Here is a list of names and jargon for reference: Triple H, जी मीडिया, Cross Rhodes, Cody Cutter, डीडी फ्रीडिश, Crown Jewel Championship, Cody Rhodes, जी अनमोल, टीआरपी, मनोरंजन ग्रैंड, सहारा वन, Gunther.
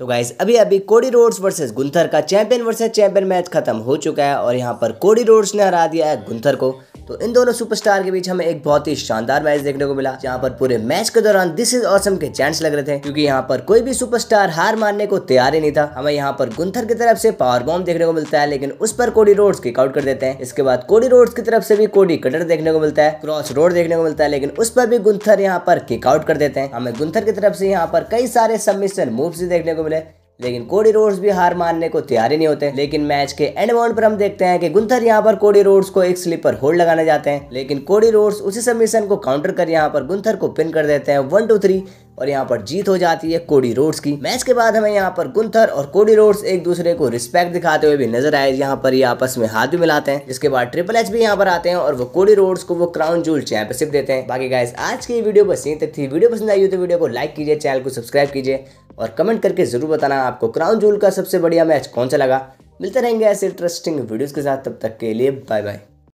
तो गाइस अभी Cody Rhodes versus Gunther का चैंपियन वर्सेस चैंपियन मैच खत्म हो चुका है और यहाँ पर कोडी रोड्स ने हरा दिया है गुंथर को। तो इन दोनों सुपरस्टार के बीच हमें एक बहुत ही शानदार मैच देखने को मिला, जहाँ पर पूरे मैच के दौरान दिस इज ऑसम के चांस लग रहे थे, क्योंकि यहाँ पर कोई भी सुपरस्टार हार मानने को तैयार ही नहीं था। हमें यहाँ पर गुंथर की तरफ से पावर बॉम्ब देखने को मिलता है, लेकिन उस पर कोडी रोड्स किक आउट कर देते हैं। इसके बाद कोडी रोड्स की तरफ से भी कोडी कटर देखने को मिलता है, क्रॉस रोड देखने को मिलता है, लेकिन उस पर भी गुंथर यहाँ पर किक आउट कर देते हैं। हमें गुंथर की तरफ से यहाँ पर कई सारे सबमिशन मूव्स देखने को मिले, लेकिन कोडी रोड्स भी हार मानने को तैयार ही नहीं होते। लेकिन मैच के एंड मोमेंट पर हम देखते हैं कि गुंथर यहाँ पर कोडी रोड्स को एक स्लीपर होल्ड लगाने जाते हैं, लेकिन कोडी रोड्स उसी सबमिशन को काउंटर कर यहाँ पर गुंथर को पिन कर देते हैं 1-2-3 और यहाँ पर जीत हो जाती है कोडी रोड्स की। मैच के बाद हमें यहाँ पर गुंथर और कोडी रोड्स एक दूसरे को रिस्पेक्ट दिखाते हुए भी नजर आए, यहाँ पर ये आपस में हाथ भी मिलाते हैं। इसके बाद ट्रिपल एच भी यहाँ पर आते हैं और वो कोडी रोड्स को वो क्राउन जूल चैंपियनशिप देते हैं। बाकी गाइस आज की वीडियो बस यहीं तक थी। वीडियो पसंद आई हो तो वीडियो को लाइक कीजिए, चैनल को सब्सक्राइब कीजिए और कमेंट करके जरूर बताना आपको क्राउन जूल का सबसे बढ़िया मैच कौन सा लगा। मिलते रहेंगे ऐसे इंटरेस्टिंग वीडियोज के साथ, तब तक के लिए बाय बाय।